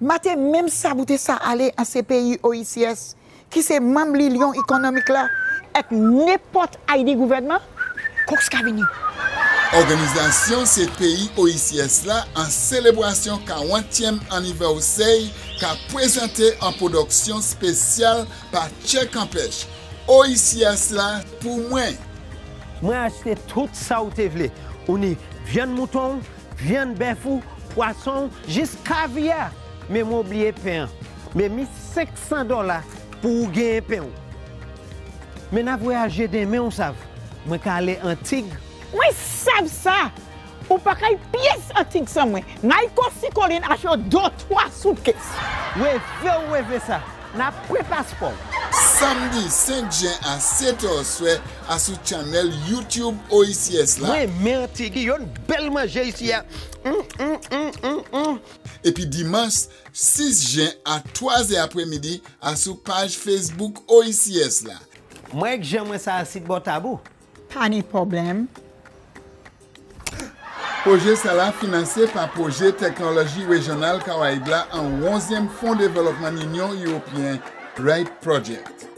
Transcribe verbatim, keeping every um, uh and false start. Maté même saboter ça aller à ces pays O E C S qui c'est même l'union économique là avec n'importe I D gouvernement qu'est-ce qui vient. Organisation ces pays O E C S là en célébration quarantième anniversaire qu'a présenté en production spéciale par Tchèque-Campèche. O E C S là pour moi. Moi acheter tout ça où tu veux. On est viande mouton, viande bœuf, poisson, jusqu'à caviar. Mais moi oublié pain. Mais mille cinq cents dollars pour gagner pain. Mais n'a voyager demain on savent. Moi qu'aller Antigua. Oui, savent ça. Ou pas qu'aille pièce Antigua sans moi. N'aille cosi colline acheter deux trois suitcases. Oui, veux ouais faire ça. N'a pré passeport. Samedi cinq juin à sept heures souhait à sous channel YouTube O E C S là. Oui, mais Antigua, y a une belle manger ici. Mm, mm, mm, mm, mm. Et puis dimanche six juin à trois heures après-midi à sous page Facebook O E C S là. Moi que j'aime ça à site bon tabou. Pas de problème. Projet Sala financé par Projet Technologie Régionale Caraïbes en onzième Fonds de Développement Union Européenne. Right project.